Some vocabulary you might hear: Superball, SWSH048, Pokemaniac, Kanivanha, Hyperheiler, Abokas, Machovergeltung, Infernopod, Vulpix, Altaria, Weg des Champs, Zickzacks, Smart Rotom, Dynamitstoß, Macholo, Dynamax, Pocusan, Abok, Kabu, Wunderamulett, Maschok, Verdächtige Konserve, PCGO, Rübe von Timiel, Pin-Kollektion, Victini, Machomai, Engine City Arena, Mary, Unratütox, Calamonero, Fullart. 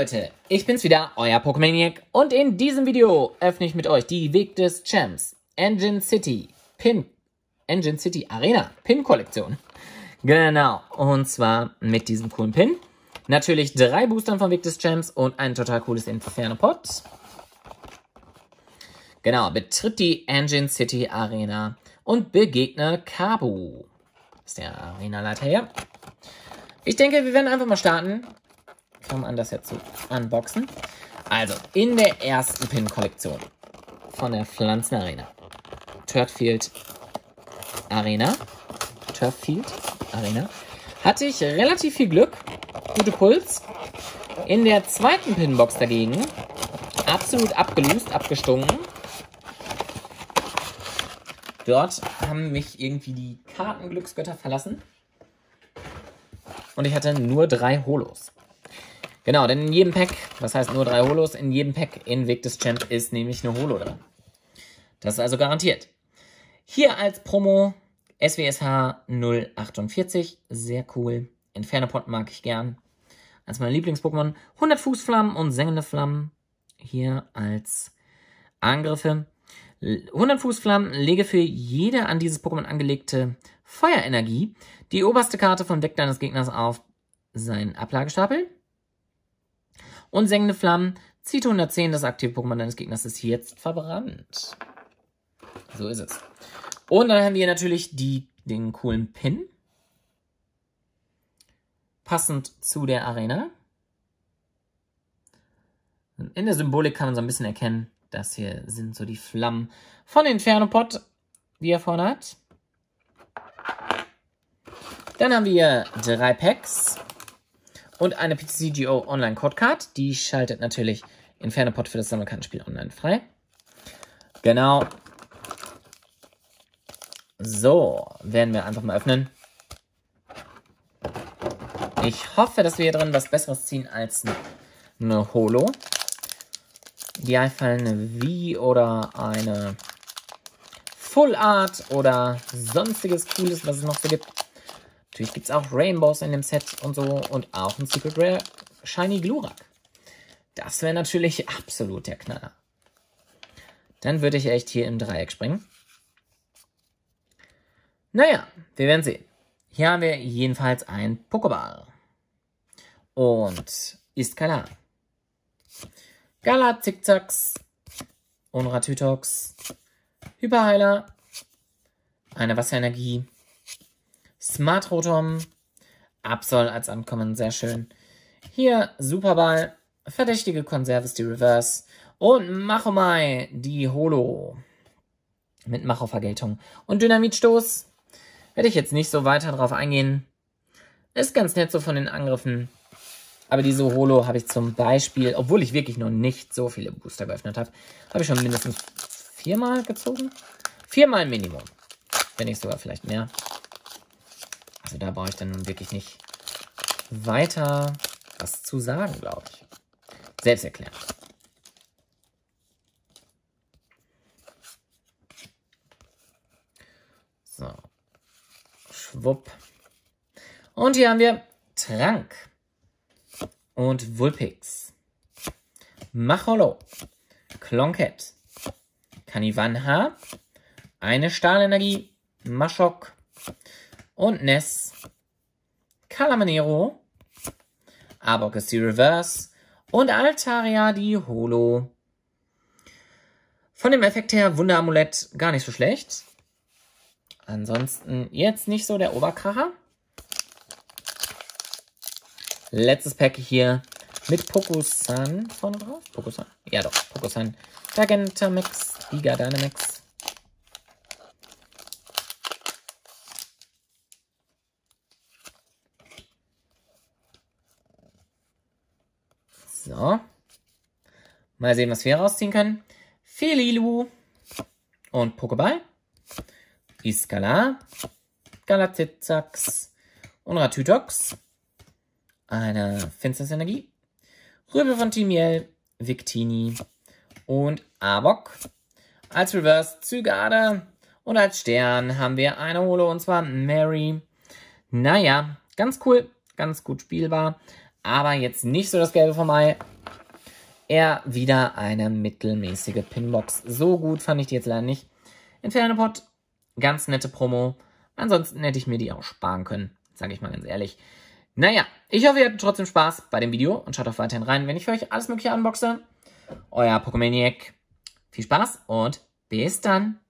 Leute, ich bin's wieder, euer Pokemaniac, und in diesem Video öffne ich mit euch die Weg des Champs, Engine City Arena, Pin-Kollektion. Genau, und zwar mit diesem coolen Pin. Natürlich 3 Boostern vom Weg des Champs und ein total cooles Inferno Pot. Genau, betritt die Engine City Arena und begegne Kabu. Das ist der Arenaleiter hier. Ich denke, wir werden einfach mal starten. Fangen wir an, das jetzt zu unboxen. Also, in der ersten Pin-Kollektion von der Pflanzenarena. Turffield-Arena. Hatte ich relativ viel Glück. Gute Puls. In der zweiten Pinbox dagegen. Absolut abgelöst, abgestunken. Dort haben mich irgendwie die Kartenglücksgötter verlassen. Und ich hatte nur 3 Holos. Genau, denn in jedem Pack, das heißt nur 3 Holos, in jedem Pack in Weg des Champs ist nämlich eine Holo drin. Das ist also garantiert. Hier als Promo SWSH048, sehr cool. Inferno Pot mag ich gern. Als mein Lieblings-Pokémon 100 Fußflammen und sengende Flammen. Hier als Angriffe. 100 Fußflammen, lege für jede an dieses Pokémon angelegte Feuerenergie die oberste Karte vom Deck deines Gegners auf seinen Ablagestapel. Und sengende Flammen, zieht 110, das aktive Pokémon deines Gegners ist jetzt verbrannt. So ist es. Und dann haben wir natürlich den coolen Pin. Passend zu der Arena. Und in der Symbolik kann man so ein bisschen erkennen, das hier sind so die Flammen von Infernopod, die er vorne hat. Dann haben wir 3 Packs. Und eine PCGO Online Code Card. Die schaltet natürlich Infernopod für das Sammelkartenspiel online frei. Genau. So, werden wir einfach mal öffnen. Ich hoffe, dass wir hier drin was Besseres ziehen als eine Holo. Die einfallende V oder eine Full Art oder sonstiges Cooles, was es noch so gibt. Natürlich gibt es auch Rainbows in dem Set und so und auch ein Secret Rare Shiny Glurak. Das wäre natürlich absolut der Knaller. Dann würde ich echt hier im Dreieck springen. Naja, wir werden sehen. Hier haben wir jedenfalls einen Pokéball. Und Iskala. Gala, Zickzacks. Unratütox. Hyperheiler. Eine Wasserenergie. Smart Rotom, Absol als Ankommen, sehr schön. Hier Superball, Verdächtige Konserve ist die Reverse und Machomai, die Holo mit Machovergeltung und Dynamitstoß. Werde ich jetzt nicht so weiter drauf eingehen. Ist ganz nett so von den Angriffen, aber diese Holo habe ich zum Beispiel, obwohl ich wirklich noch nicht so viele Booster geöffnet habe, habe ich schon mindestens 4 Mal gezogen. 4 Mal Minimum, wenn nicht sogar vielleicht mehr. Also da brauche ich dann nun wirklich nicht weiter was zu sagen, glaube ich. Selbst erklären. So. Schwupp. Und hier haben wir Trank. Und Vulpix. Macholo. Klonkett. Kanivanha. Eine Stahlenergie. Maschok. Und Ness, Calamonero, Abokas die Reverse und Altaria die Holo. Von dem Effekt her Wunderamulett gar nicht so schlecht. Ansonsten jetzt nicht so der Oberkracher. Letztes Pack hier mit Pocusan vorne drauf. Pocusan? Ja doch, Pocusan. Gigantamax, Giga Dynamax. So, mal sehen, was wir rausziehen können. Felilu und Pokéball. Iskala, Galatizax, Unratütox. Eine Finstersenergie. Rübe von Timiel, Victini und Abok. Als Reverse Zygarde und als Stern haben wir eine Holo und zwar Mary. Naja, ganz cool, ganz gut spielbar. Aber jetzt nicht so das Gelbe vom Ei. eher wieder eine mittelmäßige Pinbox. So gut fand ich die jetzt leider nicht. Infernopod, ganz nette Promo. Ansonsten hätte ich mir die auch sparen können, sage ich mal ganz ehrlich. Naja, ich hoffe, ihr hattet trotzdem Spaß bei dem Video und schaut auch weiterhin rein, wenn ich für euch alles Mögliche unboxe. Euer Pokemaniac. Viel Spaß und bis dann!